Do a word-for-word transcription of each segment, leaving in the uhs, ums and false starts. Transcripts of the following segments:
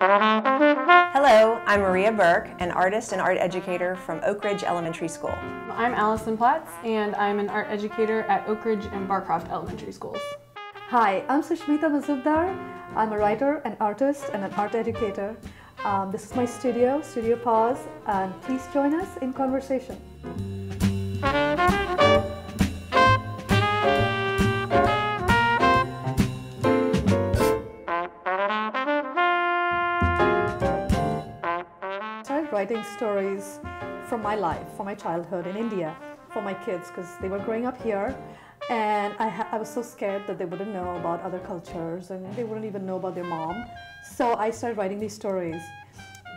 Hello, I'm Maria Burke, an artist and art educator from Oakridge Elementary School. I'm Allison Platts, and I'm an art educator at Oakridge and Barcroft Elementary Schools. Hi, I'm Sushmita Mazumdar. I'm a writer, an artist, and an art educator. Um, this is my studio, Studio Pause, and please join us in conversation. Writing stories from my life, from my childhood in India, for my kids, because they were growing up here, and I, ha I was so scared that they wouldn't know about other cultures and they wouldn't even know about their mom. So I started writing these stories.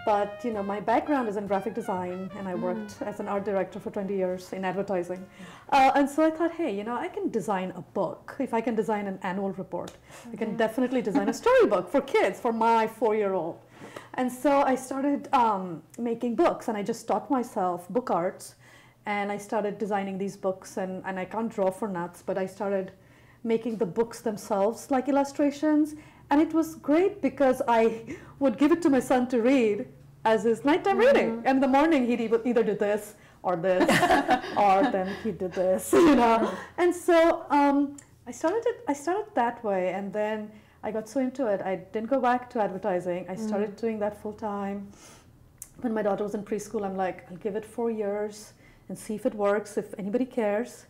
But you know, my background is in graphic design, and I worked mm. as an art director for twenty years in advertising. Uh, and so I thought, hey, you know, I can design a book. If I can design an annual report, okay. I can definitely design a storybook for kids, for my four-year-old. And so I started um, making books, and I just taught myself book arts, and I started designing these books, and, and I can't draw for nuts, but I started making the books themselves like illustrations, and it was great because I would give it to my son to read as his nighttime mm-hmm. reading, and in the morning he'd either do this or this, or then he did this, you know. And so um, I started it, I started that way, and then I got so into it, I didn't go back to advertising. I started mm. doing that full time. When my daughter was in preschool, I'm like, I'll give it four years and see if it works, if anybody cares.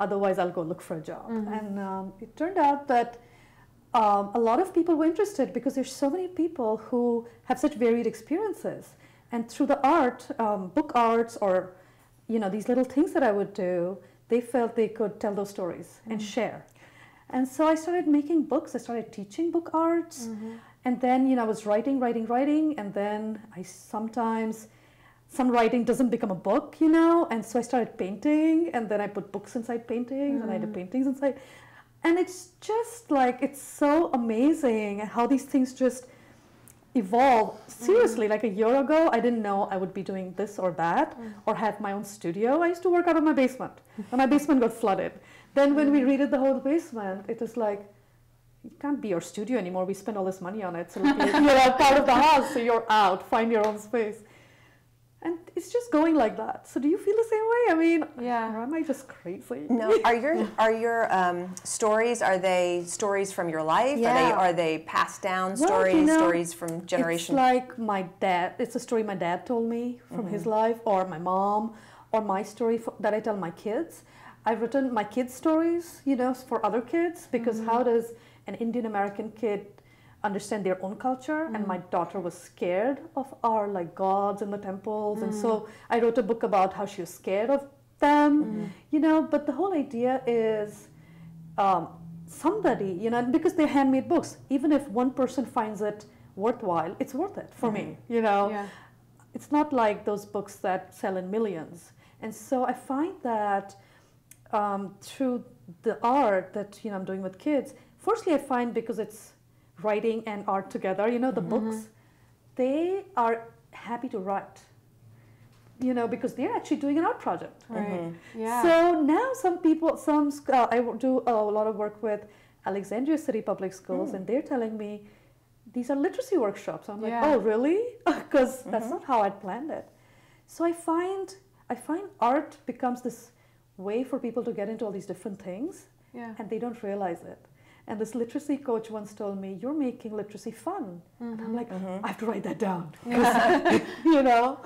Otherwise, I'll go look for a job. Mm-hmm. And um, it turned out that um, a lot of people were interested because there's so many people who have such varied experiences. And through the art, um, book arts, or you know, these little things that I would do, they felt they could tell those stories mm-hmm. and share. And so I started making books. I started teaching book arts. Mm-hmm. And then, you know, I was writing, writing, writing. And then I sometimes, some writing doesn't become a book, you know. And so I started painting. And then I put books inside paintings. Mm-hmm. And I did paintings inside. And it's just like, it's so amazing how these things just evolve. Seriously, mm-hmm. like a year ago, I didn't know I would be doing this or that. Mm-hmm. Or have my own studio. I used to work out of my basement. And my basement got flooded. Then when we redid the whole basement, it was like, it can't be your studio anymore. We spent all this money on it. So it'll be, you're out part of the house, so you're out. Find your own space. And it's just going like that. So do you feel the same way? I mean, yeah. Or am I just crazy? No. Are your are your um, stories? Are they stories from your life? Yeah. Are they are they passed down well, stories? You know, stories from generation. It's like my dad. It's a story my dad told me from mm-hmm. his life, or my mom, or my story for, that I tell my kids. I've written my kids' stories, you know, for other kids, because mm-hmm. how does an Indian-American kid understand their own culture? Mm-hmm. And my daughter was scared of our, like, gods and the temples. Mm-hmm. And so I wrote a book about how she was scared of them, mm-hmm. you know. But the whole idea is um, somebody, you know, because they're handmade books. Even if one person finds it worthwhile, it's worth it for mm-hmm. me, you know. Yeah. It's not like those books that sell in millions. And so I find that... Um, through the art that you know I'm doing with kids, firstly I find because it's writing and art together, you know the mm-hmm. books, they are happy to write, you know, because they're actually doing an art project. Right. Mm-hmm. Yeah. So now some people, some uh, I do a lot of work with Alexandria City Public Schools, mm. and they're telling me these are literacy workshops. I'm like, yeah. oh really? Because mm-hmm. that's not how I planned it. So I find I find art becomes this way for people to get into all these different things, yeah. and they don't realize it. And this literacy coach once told me, you're making literacy fun. Mm-hmm. And I'm like, mm-hmm. I have to write that down. Yeah. You know?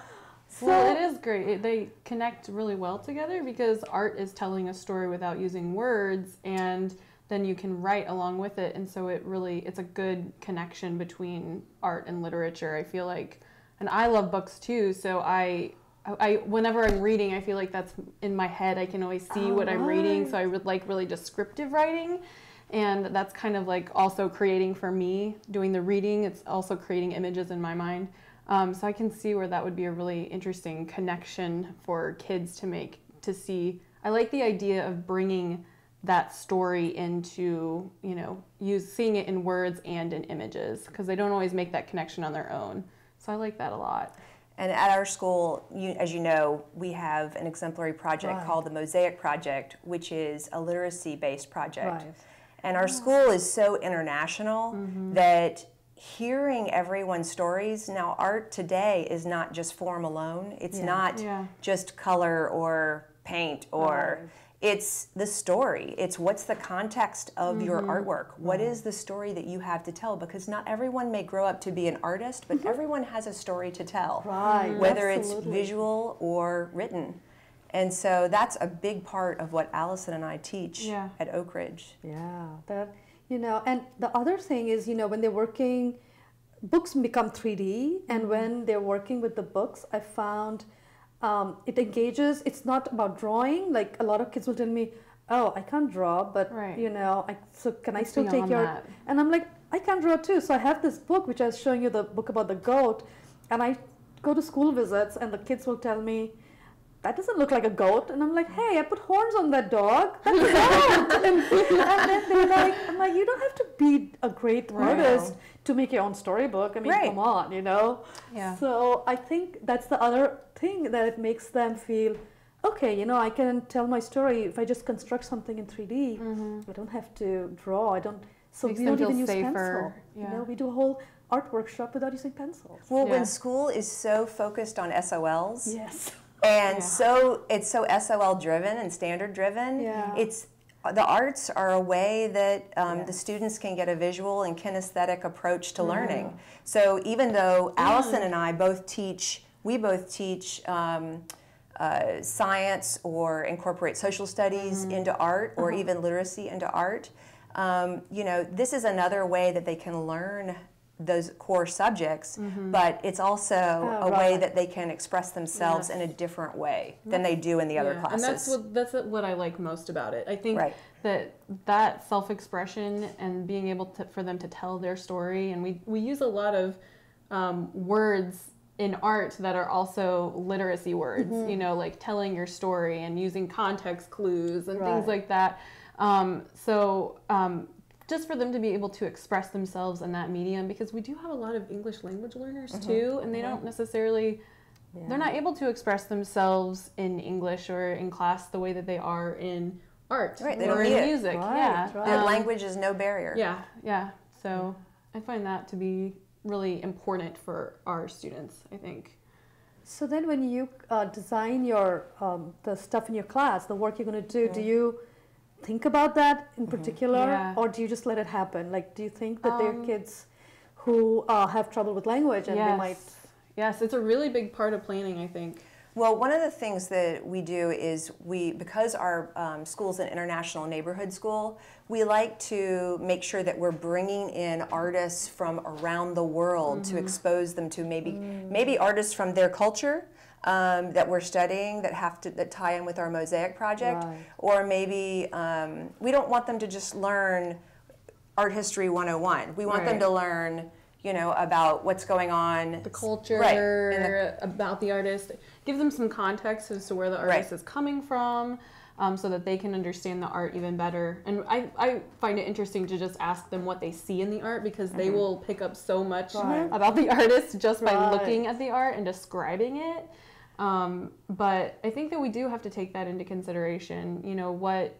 So, well, it is great. It, they connect really well together because art is telling a story without using words, and then you can write along with it. And so it really, it's a good connection between art and literature, I feel like. And I love books too, so I I, whenever I'm reading, I feel like that's in my head. I can always see oh, what I'm reading, so I would like really descriptive writing, and that's kind of like also creating for me, doing the reading. It's also creating images in my mind, um, so I can see where that would be a really interesting connection for kids to make, to see. I like the idea of bringing that story into, you know, use, seeing it in words and in images, because they don't always make that connection on their own, so I like that a lot. And at our school, you, as you know, we have an exemplary project right. called the Mosaic Project, which is a literacy-based project. Right. And our yes. school is so international mm-hmm. that hearing everyone's stories. Now, art today is not just form alone. It's yeah. not yeah. just color or paint or... Right. It's the story. It's what's the context of mm-hmm. your artwork. What is the story that you have to tell? Because not everyone may grow up to be an artist, but everyone has a story to tell, right? Whether Absolutely. It's visual or written. And so that's a big part of what Allison and I teach yeah. at Oak Ridge. Yeah, that, you know, and the other thing is, you know, when they're working, books become three D, and when they're working with the books, I found Um, it engages. It's not about drawing. Like a lot of kids will tell me, "Oh, I can't draw, but right. you know, I, so can I still take your?" That. And I'm like, "I can't draw too." So I have this book, which I was showing you, the book about the goat, and I go to school visits, and the kids will tell me, "That doesn't look like a goat," and I'm like, "Hey, I put horns on that dog. That's a goat." and, and then they're like, "I'm like, you don't have to be a great right. artist to make your own storybook. I mean, right. come on, you know." Yeah. So I think that's the other thing, that it makes them feel, okay, you know, I can tell my story if I just construct something in three D. Mm-hmm. I don't have to draw. I don't. So makes we don't even use safer. Pencil. Yeah. You know, we do a whole art workshop without using pencils. Well, yeah. when school is so focused on S O Ls. Yes. And yeah. so it's so S O L driven and standard driven. Yeah. It's the arts are a way that um, yeah. the students can get a visual and kinesthetic approach to mm-hmm. learning. So even though Allison yeah. and I both teach, we both teach um, uh, science or incorporate social studies mm-hmm. into art or uh-huh. even literacy into art. Um, you know, this is another way that they can learn those core subjects, mm-hmm. but it's also oh, a right. way that they can express themselves yes. in a different way than they do in the yeah. other classes. And that's what, that's what I like most about it. I think right. that that self-expression and being able to, for them to tell their story, and we, we use a lot of um, words in art that are also literacy words, mm-hmm. you know, like telling your story and using context clues and right. things like that. Um, so, um, just for them to be able to express themselves in that medium, because we do have a lot of English language learners mm-hmm. too, and they don't necessarily, yeah. they're not able to express themselves in English or in class the way that they are in art right, they or don't in music. Right, yeah, right. Um, language is no barrier. Yeah, yeah. So I find that to be really important for our students, I think. So then when you uh, design your um, the stuff in your class, the work you're going to do, yeah. do you think about that in particular, mm-hmm. yeah. or do you just let it happen? Like, do you think that um, there are kids who uh, have trouble with language and yes. they might... Yes, it's a really big part of planning, I think. Well, one of the things that we do is we, because our um, school's an international neighborhood school, we like to make sure that we're bringing in artists from around the world mm-hmm. to expose them to maybe, mm. maybe artists from their culture, Um, that we're studying that have to that tie in with our Mosaic Project, right. or maybe um, we don't want them to just learn Art History one oh one. We want right. them to learn, you know, about what's going on, the culture, right. the, about the artist. Give them some context as to where the artist right. is coming from, um, so that they can understand the art even better. And I, I find it interesting to just ask them what they see in the art, because mm-hmm. they will pick up so much right. about the artist just by right. looking at the art and describing it. Um, but I think that we do have to take that into consideration, you know, what,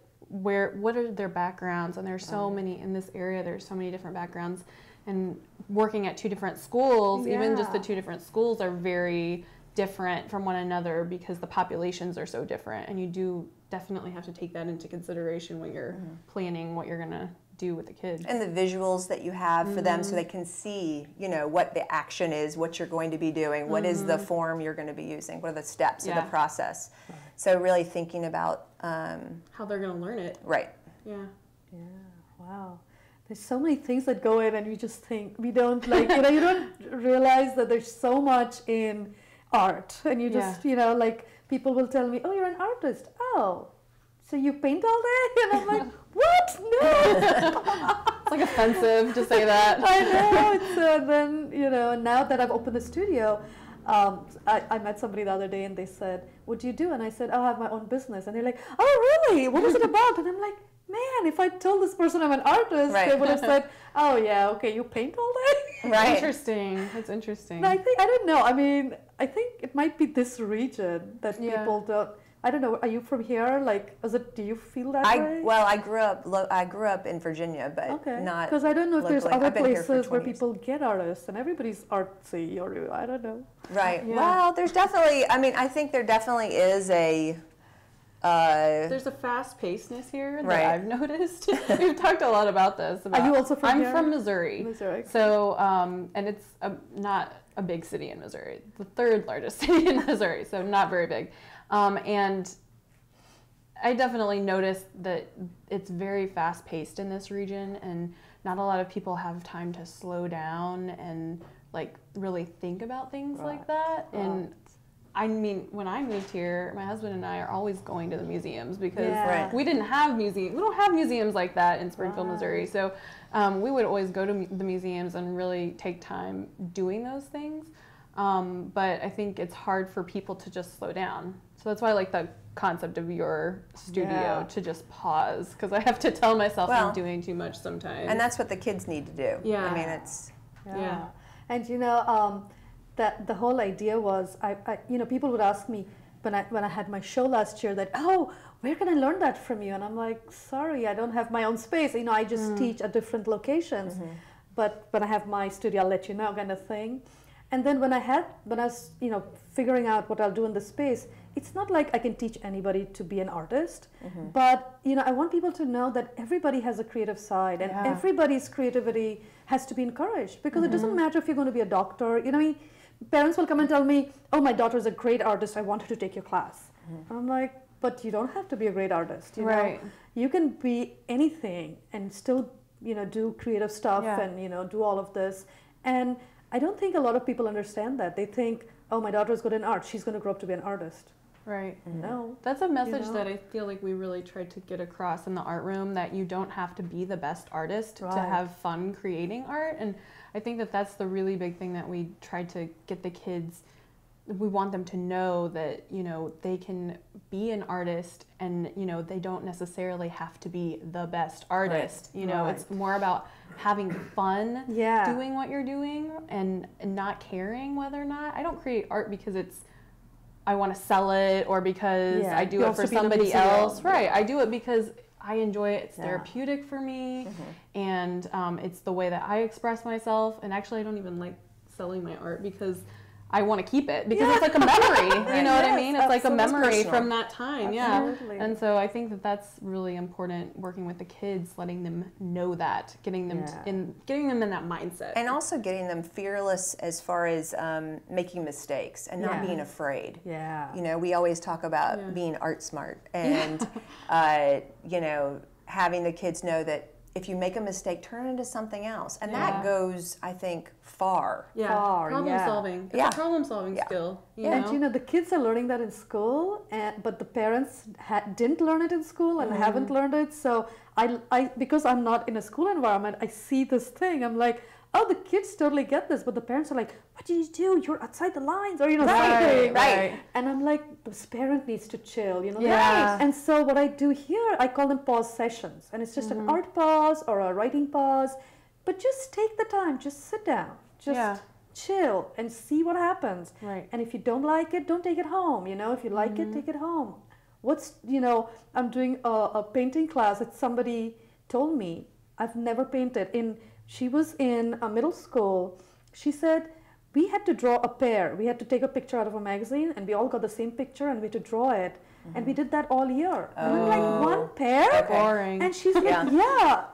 where, what are their backgrounds? And there's so many in this area, there's so many different backgrounds, and working at two different schools, yeah. even just the two different schools are very different from one another because the populations are so different, and you do definitely have to take that into consideration when you're mm-hmm. planning what you're going to do with the kids. And the visuals that you have for mm-hmm. them, so they can see, you know, what the action is, what you're going to be doing, what mm-hmm. is the form you're going to be using, what are the steps yeah. of the process. Right. So really thinking about... Um, how they're going to learn it. Right. Yeah. Yeah. Wow. There's so many things that go in, and we just think, we don't like, you know, you don't realize that there's so much in art. And you just, yeah. you know, like people will tell me, oh, you're an artist. Oh, so you paint all day? And I'm like, what? No! It's like offensive to say that. I know. So then, you know, now that I've opened the studio, um, I, I met somebody the other day and they said, what do you do? And I said, oh, I have my own business. And they're like, oh, really? What is it about? And I'm like, man, if I told this person I'm an artist, right. they would have said, oh, yeah, okay, you paint all day? Right. Interesting. That's interesting. But I think, I don't know. I mean, I think it might be this region that yeah. people don't. I don't know, are you from here? Like, is it, do you feel that I, way? Well, I grew up lo I grew up in Virginia, but okay. not because I don't know if locally. There's other places where people get artists, and everybody's artsy, or I don't know. Right. Yeah. Well, there's definitely, I mean, I think there definitely is a... Uh, there's a fast-pacedness here that right. I've noticed. We've talked a lot about this. About, are you also from I'm here? from Missouri. Missouri. So, um, and it's a, not a big city in Missouri. The third largest city in Missouri, so not very big. Um, and I definitely noticed that it's very fast-paced in this region, and not a lot of people have time to slow down and like really think about things right. like that. Right. And I mean, when I moved here, my husband and I are always going to the museums because yeah. right. we didn't have museums. We don't have museums like that in Springfield, right. Missouri. So um, we would always go to mu the museums and really take time doing those things. Um, but I think it's hard for people to just slow down. So that's why I like the concept of your studio yeah. to just pause, because I have to tell myself well, I'm doing too much sometimes. And that's what the kids need to do. Yeah. I mean, it's... Yeah. yeah. And, you know, um, that the whole idea was, I, I, you know, people would ask me when I, when I had my show last year that, oh, where can I learn that from you? And I'm like, sorry, I don't have my own space. You know, I just mm. teach at different locations. Mm-hmm. But when I have my studio, I'll let you know, kind of thing. And then when I had, when I was, you know, figuring out what I'll do in the space, it's not like I can teach anybody to be an artist, mm-hmm. but, you know, I want people to know that everybody has a creative side, and yeah. everybody's creativity has to be encouraged, because mm-hmm. it doesn't matter if you're going to be a doctor. You know, I mean, parents will come and tell me, oh, my daughter's a great artist, I want her to take your class. Mm-hmm. I'm like, but you don't have to be a great artist, you right. know. You can be anything and still, you know, do creative stuff yeah. and, you know, do all of this. And I don't think a lot of people understand that. They think, oh, my daughter's good in art, she's going to grow up to be an artist. Right. Mm-hmm. No. That's a message you know? that I feel like we really tried to get across in the art room, that you don't have to be the best artist right. to have fun creating art. And I think that that's the really big thing that we tried to get the kids. We want them to know that, you know, they can be an artist, and, you know, they don't necessarily have to be the best artist. Right. You know, right. it's more about having fun yeah. doing what you're doing, and, and not caring whether or not. I don't create art because it's, I want to sell it, or because yeah. I do you it for somebody else. Right. Yeah. I do it because I enjoy it. It's yeah. therapeutic for me. Mm-hmm. And um, it's the way that I express myself. And actually, I don't even like selling my art, because I want to keep it, because yeah. it's like a memory. Right. You know yes, what I mean? It's like a memory personal. from that time. Absolutely. Yeah. And so I think that that's really important, working with the kids, letting them know that, getting them yeah. in getting them in that mindset. And also getting them fearless as far as um, making mistakes and not yeah. being afraid. Yeah. You know, we always talk about yeah. being art smart, and yeah. uh, you know, having the kids know that if you make a mistake, turn it into something else. And yeah. that goes, I think, far. Yeah, far, problem yeah. solving. It's yeah. a problem solving yeah. skill. You yeah. know? And you know, the kids are learning that in school, and, but the parents ha didn't learn it in school and mm-hmm. haven't learned it. So I, I, because I'm not in a school environment, I see this thing. I'm like, oh, the kids totally get this, but the parents are like, what do you do? You're outside the lines, or, you know, right, something. Right. right. And I'm like, this parent needs to chill, you know? Yeah. Right. And so what I do here, I call them pause sessions. And it's just mm-hmm. an art pause or a writing pause. But just take the time, just sit down, just yeah. chill and see what happens. Right. And if you don't like it, don't take it home. You know, if you like mm-hmm. it, take it home. What's, you know, I'm doing a, a painting class that somebody told me, I've never painted in. She was in a middle school. She said, we had to draw a pear. We had to take a picture out of a magazine, and we all got the same picture, and we had to draw it. Mm-hmm. And we did that all year. Oh. And I'm like, one pear? Okay. Boring. And she's like, yeah. yeah.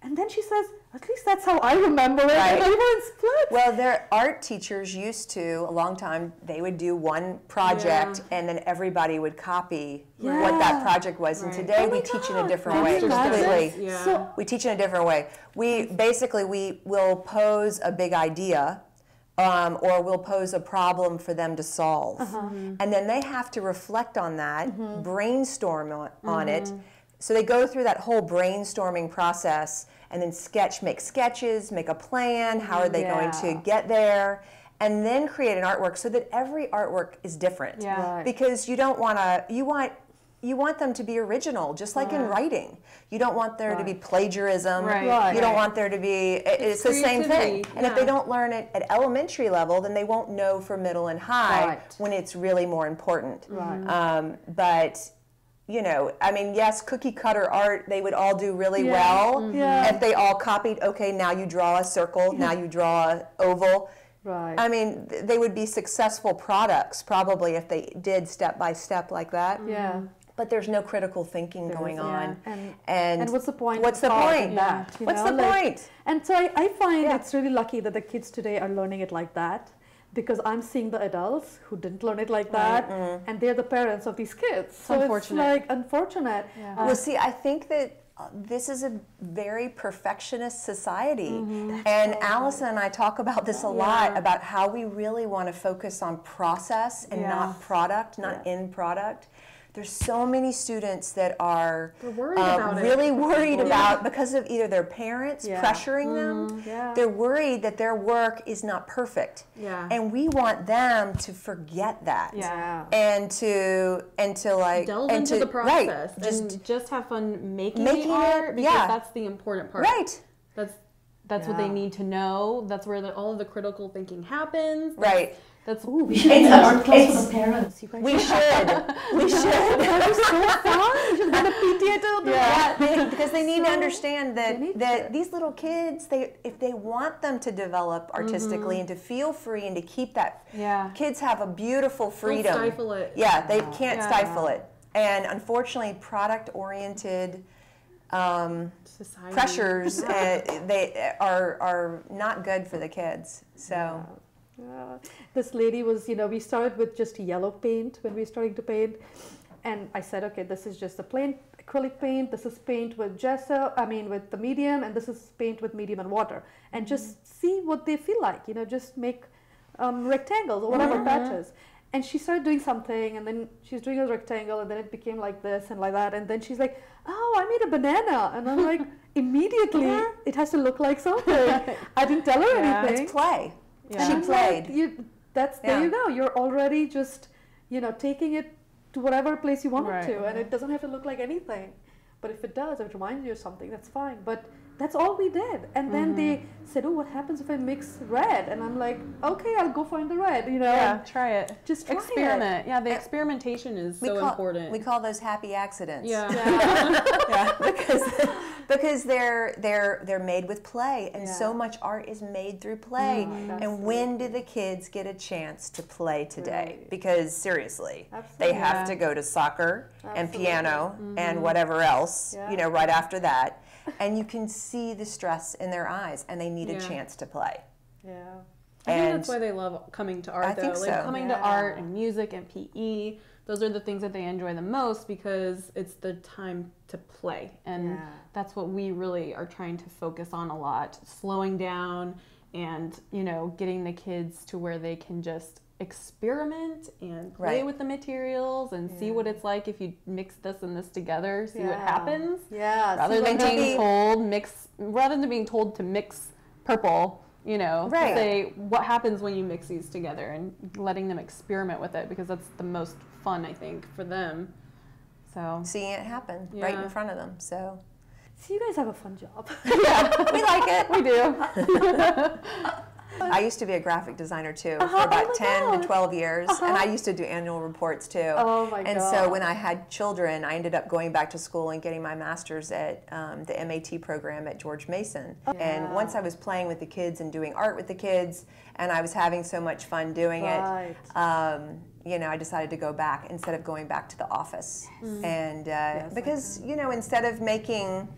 And then she says, at least that's how I remember it. Right. And we were in Splits. Well, their art teachers used to, a long time, they would do one project, yeah. and then everybody would copy yeah. what that project was. Right. And today oh we God. teach in a different way. Completely. Yeah. So, we teach in a different way. We basically, we will pose a big idea, um, or we'll pose a problem for them to solve. Uh-huh. mm-hmm. And then they have to reflect on that, mm-hmm. brainstorm on, on mm-hmm. it. So they go through that whole brainstorming process, and then sketch, make sketches, make a plan, how are they yeah. going to get there, and then create an artwork, so that every artwork is different. Yeah. Because you don't want to, you want you want them to be original, just like right. in writing. You don't want there right. to be plagiarism. Right. Right. You don't want there to be, it, it's, it's the same thing. Yeah. And if they don't learn it at elementary level, then they won't know for middle and high right. when it's really more important. Right. Um, but, you know, I mean, yes, cookie cutter art, they would all do really yeah. well. Mm-hmm. yeah. If they all copied, okay, now you draw a circle, yeah. now you draw an oval. Right. I mean, they would be successful products probably if they did step by step like that. Yeah. But there's no critical thinking there going is, on. Yeah. And, and, and what's the point? What's the point? That, yeah. What's know? the like, point? And so I, I find yeah. it's really lucky that the kids today are learning it like that, because I'm seeing the adults who didn't learn it like that, right. mm-hmm. and they're the parents of these kids. So unfortunate. It's like unfortunate. Yeah. Uh, well, see, I think that Uh, this is a very perfectionist society. Mm-hmm. And so Allison right. and I talk about this a yeah. lot, about how we really want to focus on process and yeah. not product, not yeah. end product. There's so many students that are worried uh, about really it. worried yeah. about, because of either their parents yeah. pressuring mm-hmm. them, yeah. they're worried that their work is not perfect. Yeah. And we want them to forget that. Yeah. And to, and to like, delve and into to, the process. Right, just, and just have fun making, making the art, it, because yeah. that's the important part. Right. That's, that's yeah. what they need to know. That's where the, all of the critical thinking happens. That's, right. That's ooh, we should it's, art class for the parents. You guys we should. We should. That was so fun. We should go to P T A to do that. Yeah, they, because they need so to understand that that to. these little kids, they if they want them to develop artistically mm-hmm. and to feel free and to keep that. Yeah. Kids have a beautiful freedom. Don't stifle it. Yeah, they can't yeah. stifle it. And unfortunately, product-oriented um, pressures uh, they are are not good for the kids. So. Yeah. Yeah. This lady was, you know, we started with just yellow paint when we were starting to paint, and I said, okay, this is just a plain acrylic paint, this is paint with gesso, I mean with the medium, and this is paint with medium and water, and just mm-hmm. see what they feel like, you know, just make um, rectangles or whatever mm-hmm. patches. And she started doing something, and then she's doing a rectangle, and then it became like this and like that, and then she's like, oh, I made a banana, and I'm like, immediately yeah. it has to look like something. I didn't tell her yeah. anything. It's play. Yeah. She and played. Like, you, that's yeah. there you go. You're already just, you know, taking it to whatever place you want right. it to, and it doesn't have to look like anything. But if it does, if it reminds you of something, that's fine. But that's all we did. And mm-hmm. then they said, "Oh, what happens if I mix red?" And I'm like, "Okay, I'll go find the red." You know, yeah, try it. Just try experiment. It. Yeah, the experimentation is we so call, important. We call those happy accidents. Yeah, yeah. yeah. because because they're they're they're made with play, and yeah. so much art is made through play. Yeah, and when do the kids get a chance to play today? Right. Because seriously, absolutely. they have yeah. to go to soccer absolutely. and piano mm-hmm. and whatever else. Yeah. You know, right after that. And you can see the stress in their eyes, and they need yeah. a chance to play. Yeah. I and think that's why they love coming to art, I though. Think like so. Coming yeah. to art and music and P E, those are the things that they enjoy the most, because it's the time to play. And yeah. that's what we really are trying to focus on a lot, slowing down and, you know, getting the kids to where they can just experiment and play right. with the materials and yeah. see what it's like if you mix this and this together, see yeah. what happens. Yeah. Rather than being told mix rather than being told to mix purple, you know, right. say what happens when you mix these together, and letting them experiment with it, because that's the most fun, I think, for them. So seeing it happen yeah. right in front of them. So So you guys have a fun job. Yeah. We like it. We do. I used to be a graphic designer too uh-huh, for about oh ten to twelve years, uh-huh. and I used to do annual reports too. Oh my and God. So when I had children, I ended up going back to school and getting my master's at um, the M A T program at George Mason. Yeah. And once I was playing with the kids and doing art with the kids, and I was having so much fun doing right. it, um, you know, I decided to go back instead of going back to the office. Yes. And uh, yes, because, you know, instead of making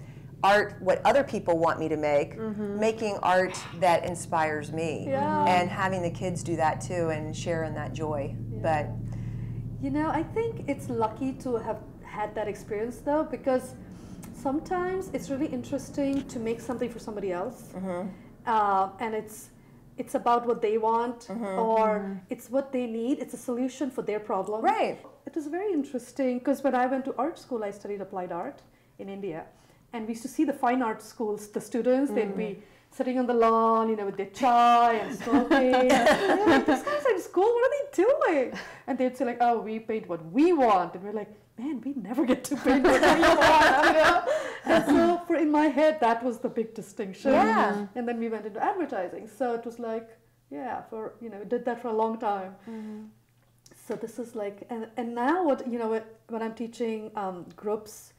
art what other people want me to make, mm-hmm. making art that inspires me, yeah. and having the kids do that too and sharing that joy. Yeah. But you know, I think it's lucky to have had that experience though, because sometimes it's really interesting to make something for somebody else, mm-hmm. uh, and it's it's about what they want, mm-hmm. or mm-hmm. it's what they need. It's a solution for their problem. Right. It was very interesting because when I went to art school, I studied applied art in India. And we used to see the fine art schools, the students, mm. they'd be sitting on the lawn, you know, with their chai and smoking. And like, these guys are in school, what are they doing? And they'd say like, oh, we paint what we want. And we're like, man, we never get to paint what we want, you know? And so for, in my head, that was the big distinction. Yeah. And then we went into advertising. So it was like, yeah, for, you know, we did that for a long time. Mm-hmm. So this is like, and, and now what, you know, when I'm teaching um, groups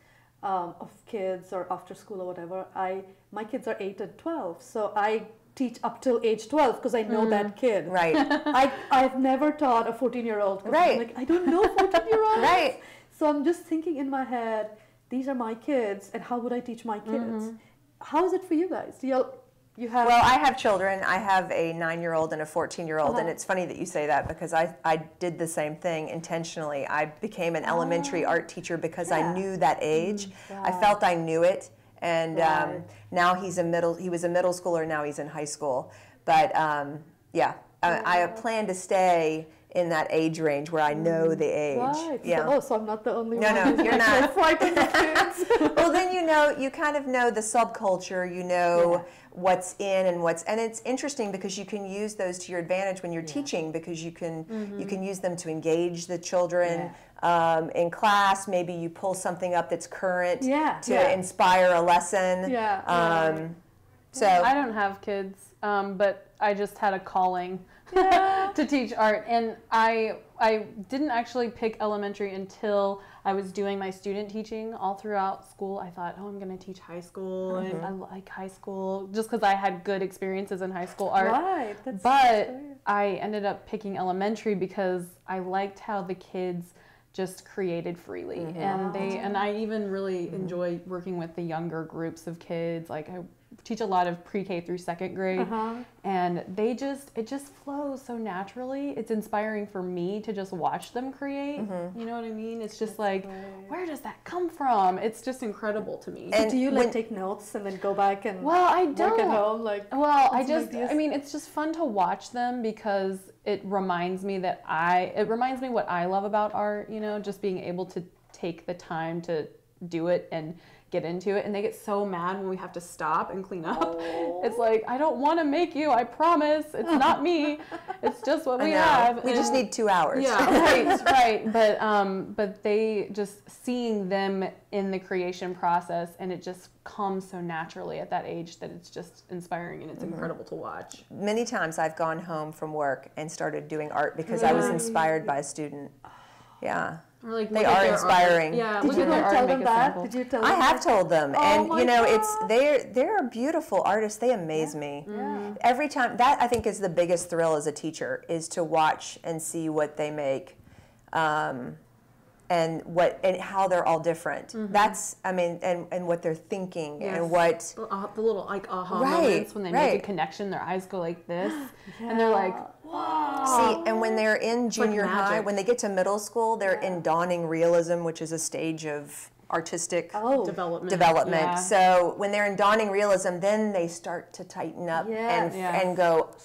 um, of kids or after school or whatever, I, my kids are eight and twelve. So I teach up till age twelve because I know mm. that kid. Right. I, I've never taught a fourteen-year-old. Right. I'm like, I don't know fourteen-year-olds. Right. So I'm just thinking in my head, these are my kids, and how would I teach my kids? Mm-hmm. How is it for you guys? Do y'all, you have... Well, I have children. I have a nine-year-old and a fourteen-year-old, uh-huh. and it's funny that you say that because I, I did the same thing intentionally. I became an oh. elementary art teacher because yeah. I knew that age. God. I felt I knew it. And right. um, now he's a middle, he was a middle schooler, now he's in high school. But um, yeah, yeah. I, I plan to stay in that age range where I know the age. Right. Yeah. So, oh, so I'm not the only no, one. No, no, you're not. Well, then you know, you kind of know the subculture, you know yeah. what's in and what's, and it's interesting because you can use those to your advantage when you're yeah. teaching because you can, mm-hmm. you can use them to engage the children. Yeah. Um, in class, maybe you pull something up that's current yeah, to yeah. inspire a lesson. Yeah. Um, yeah. So I don't have kids, um, but I just had a calling yeah. to teach art, and I I didn't actually pick elementary until I was doing my student teaching all throughout school. I thought, oh, I'm going to teach high school, mm-hmm. and I like high school, just because I had good experiences in high school art. Right. That's but so I ended up picking elementary because I liked how the kids just created freely, mm-hmm. and they and I even really mm-hmm. enjoy working with the younger groups of kids. Like I teach a lot of pre-K through second grade, uh-huh. and they just it just flows so naturally. It's inspiring for me to just watch them create. Mm-hmm. You know what I mean? It's just That's like, right. where does that come from? It's just incredible to me. And do you like when, take notes and then go back and well, I don't. Work at home? Like, well, I just like I mean, it's just fun to watch them because it reminds me that I it reminds me what I love about art. You know, just being able to take the time to do it and get into it, and they get so mad when we have to stop and clean up. Oh. It's like, I don't want to make you, I promise. It's not me. It's just what we have. We and just need two hours. Yeah, right, right. But, um, but they just seeing them in the creation process, and it just comes so naturally at that age that it's just inspiring and it's mm-hmm. incredible to watch. Many times I've gone home from work and started doing art because yeah. I was inspired by a student. Yeah. Or like they are inspiring. Art. Yeah. Did you tell them that? Did you tell them? I have told them, oh and you know, God. it's they're they're beautiful artists. They amaze yeah. me. Yeah. Every time that I think is the biggest thrill as a teacher is to watch and see what they make, um, and what and how they're all different. Mm-hmm. That's I mean, and and what they're thinking yes. and what uh, the little like aha right, moments when they right. make a connection. Their eyes go like this, yeah. and they're like. Wow. See, and when they're in junior like high, when they get to middle school, they're yeah. in dawning realism, which is a stage of artistic oh. development. development. Yeah. So when they're in dawning realism, then they start to tighten up yes. and yes. and go,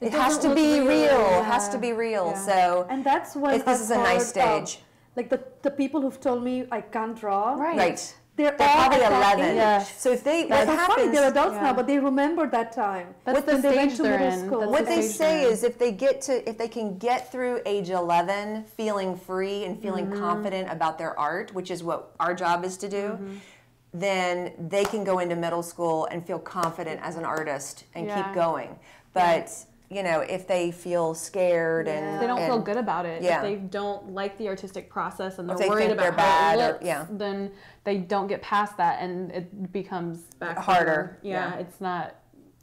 it, it has to be real. real. Yeah. It has to be real. Yeah. So and that's when it, this is a nice stage. Of, like the, the people who've told me I can't draw. Right. right. They're, they're probably eleven. Yes. So if they, that's what happens, funny, they're adults yeah. now, but they remember that time. That's what the they stage they're in. What the they say is if they get to, if they can get through age eleven, feeling free and feeling mm-hmm. confident about their art, which is what our job is to do, mm-hmm. then they can go into middle school and feel confident as an artist and yeah. keep going. But. Yeah. You know, if they feel scared yeah. and they don't and, feel good about it, yeah. if they don't like the artistic process and they're they worried about they're how bad it looks, or, yeah. then they don't get past that, and it becomes back harder. Yeah, yeah, it's not,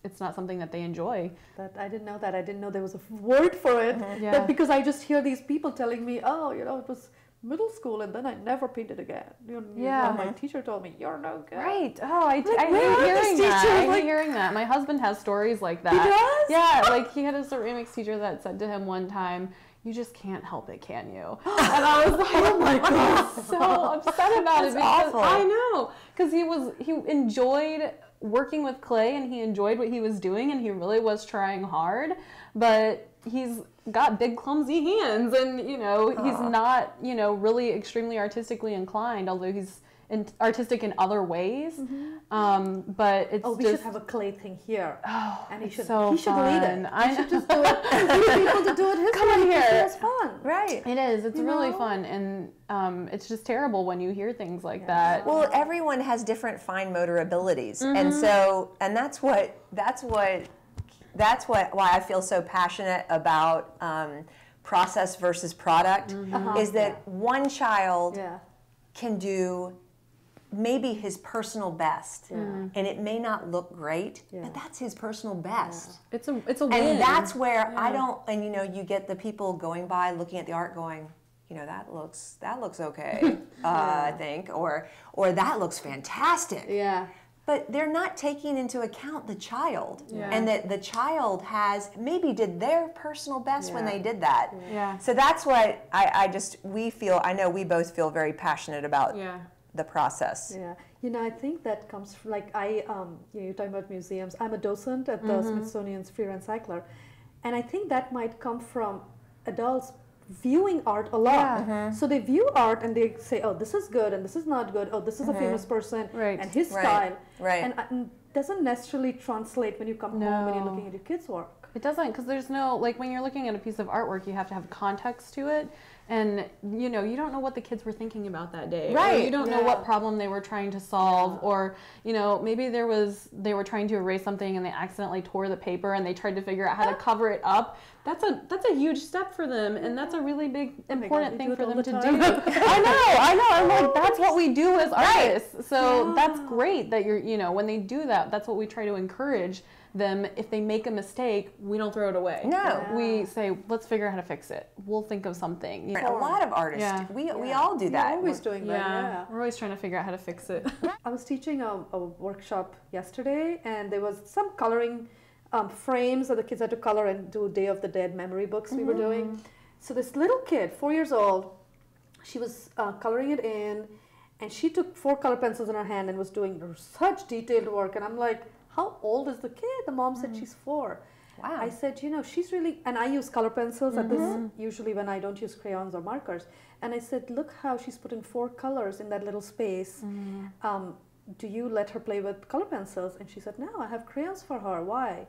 it's not something that they enjoy. That I didn't know that. I didn't know there was a word for it. Mm-hmm. yeah. That because I just hear these people telling me, oh, you know, it was middle school, and then I never painted again. You know, yeah, my teacher told me you're no good. Right. Oh, I, like, I hate hearing that. I hate like, hearing that. My husband has stories like that. He does. Yeah, like he had a ceramics teacher that said to him one time, "You just can't help it, can you?" And I was like, "Oh my God!" I was so upset about it because awful. I know because he was he enjoyed working with clay and he enjoyed what he was doing and he really was trying hard, but he's got big clumsy hands and you know he's Aww. not you know really extremely artistically inclined, although he's in artistic in other ways. Mm-hmm. um, but it's oh we just, should have a clay thing here. Oh, and he should so he should fun. lead it. I should just do it. People to do it. His Come on here. Right. It is. It's you really know? fun. And um, it's just terrible when you hear things like yeah. that. Well, everyone has different fine motor abilities. Mm-hmm. And so, and that's what, that's what, that's what, why I feel so passionate about um, process versus product, mm-hmm. uh-huh. is that yeah. one child yeah. can do maybe his personal best, yeah. and it may not look great, yeah. but that's his personal best. Yeah. It's a it's a win. And that's where yeah. I don't. And you know, you get the people going by, looking at the art, going, you know, that looks that looks okay, uh, yeah. I think, or or that looks fantastic. Yeah. But they're not taking into account the child, yeah. and that the child has maybe did their personal best yeah. when they did that. Yeah. So that's what I, I just we feel. I know we both feel very passionate about. Yeah. the process. Yeah, you know, I think that comes from, like, I, um, you know, you're talking about museums. I'm a docent at the mm-hmm. Smithsonian's Freer and Sackler, and I think that might come from adults viewing art a lot. Yeah. Mm-hmm. So they view art and they say, oh, this is good and this is not good. Oh, this is mm-hmm. a famous person right. and his right. style. Right. And it doesn't necessarily translate when you come no. home when you're looking at your kids' work. It doesn't, because there's no, like, when you're looking at a piece of artwork, you have to have context to it. And, you know, you don't know what the kids were thinking about that day. Right. Or you don't yeah. know what problem they were trying to solve. Yeah. Or, you know, maybe there was, they were trying to erase something and they accidentally tore the paper and they tried to figure out how to cover it up. That's a that's a huge step for them. And that's a really big, important oh God, thing for them the to do. I know. I know. I'm like, that's what we do as artists. Right. So yeah. that's great that you're, you know, when they do that, that's what we try to encourage them. If they make a mistake, we don't throw it away. No. Yeah. We say, let's figure out how to fix it. We'll think of something. You know? A lot of artists, yeah. we, yeah. we all do that. We're always doing that, yeah. yeah. We're always trying to figure out how to fix it. I was teaching a, a workshop yesterday, and there was some coloring um, frames that the kids had to color and do Day of the Dead memory books mm-hmm. we were doing. So this little kid, four years old, she was uh, coloring it in, and she took four color pencils in her hand and was doing such detailed work, and I'm like, how old is the kid? The mom said mm. she's four. Wow. I said, you know, she's really, and I use color pencils mm-hmm. at this, usually when I don't use crayons or markers. And I said, look how she's put in four colors in that little space. Mm. Um, do you let her play with color pencils? And she said, no, I have crayons for her. Why?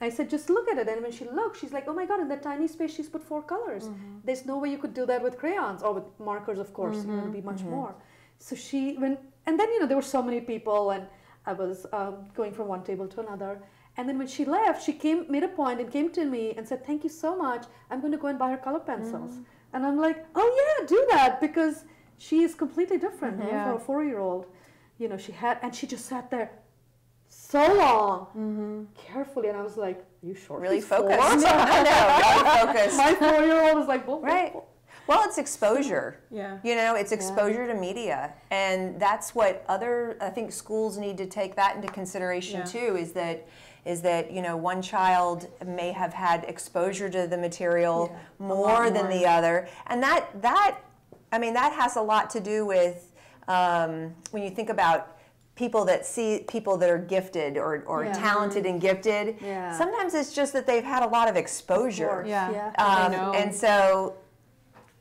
I said, just look at it. And when she looked, she's like, oh my God, in that tiny space, she's put four colors. Mm-hmm. There's no way you could do that with crayons or with markers, of course. Mm-hmm. It would be much mm-hmm. more. So she, when, and then, you know, there were so many people and I was um, going from one table to another. And then when she left, she came, made a point and came to me and said, thank you so much. I'm going to go and buy her color pencils. Mm. And I'm like, oh yeah, do that, because she is completely different mm-hmm. yeah. for a four-year-old. You know, she had, and she just sat there so long, mm-hmm. carefully. And I was like, are you sure? Really focused. I know, really focused. My four-year-old is like, well, right. Well, Well, it's exposure. Yeah. You know, it's exposure yeah. to media. And that's what other, I think schools need to take that into consideration yeah. too, is that, is that, you know, one child may have had exposure to the material yeah. more than more. the other. And that, that, I mean, that has a lot to do with, um, when you think about people that see people that are gifted or, or yeah. talented and gifted, yeah. sometimes it's just that they've had a lot of exposure. Of yeah. Um, yeah. And so,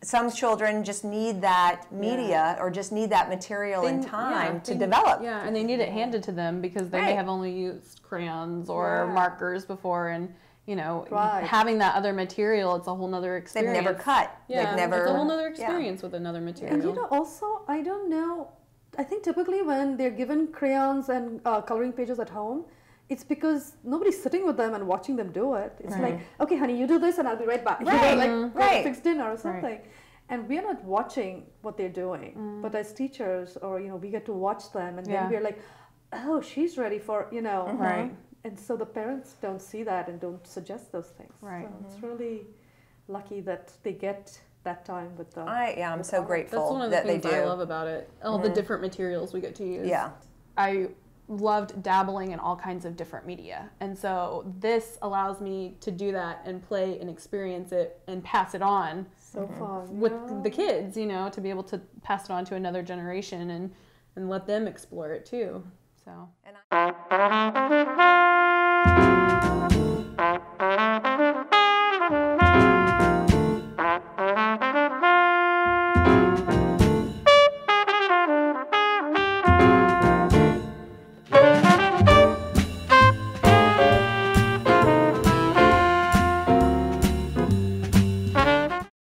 some children just need that media yeah. or just need that material they, and time yeah, to they, develop. Yeah, and they need it handed to them because they right. may have only used crayons or yeah. markers before, and you know, right. having that other material, it's a whole nother experience. They've never cut. Yeah, They've never, it's a whole nother experience yeah. with another material. And you know, also, I don't know, I think typically when they're given crayons and uh, coloring pages at home, it's because nobody's sitting with them and watching them do it. It's right. like, okay, honey, you do this and I'll be right back. Right. Like, mm-hmm. right. fix dinner or something. Right. And we're not watching what they're doing. Mm. But as teachers, or, you know, we get to watch them. And yeah. then we're like, oh, she's ready for, you know. Mm-hmm. Right. And so the parents don't see that and don't suggest those things. Right. So mm-hmm. it's really lucky that they get that time with the... I, yeah, I'm so them. grateful That's one of the that things they do. I love about it. All mm-hmm. the different materials we get to use. Yeah. I... loved dabbling in all kinds of different media, and so this allows me to do that and play and experience it and pass it on so fun, with yeah. the kids, you know, to be able to pass it on to another generation and and let them explore it too. So and I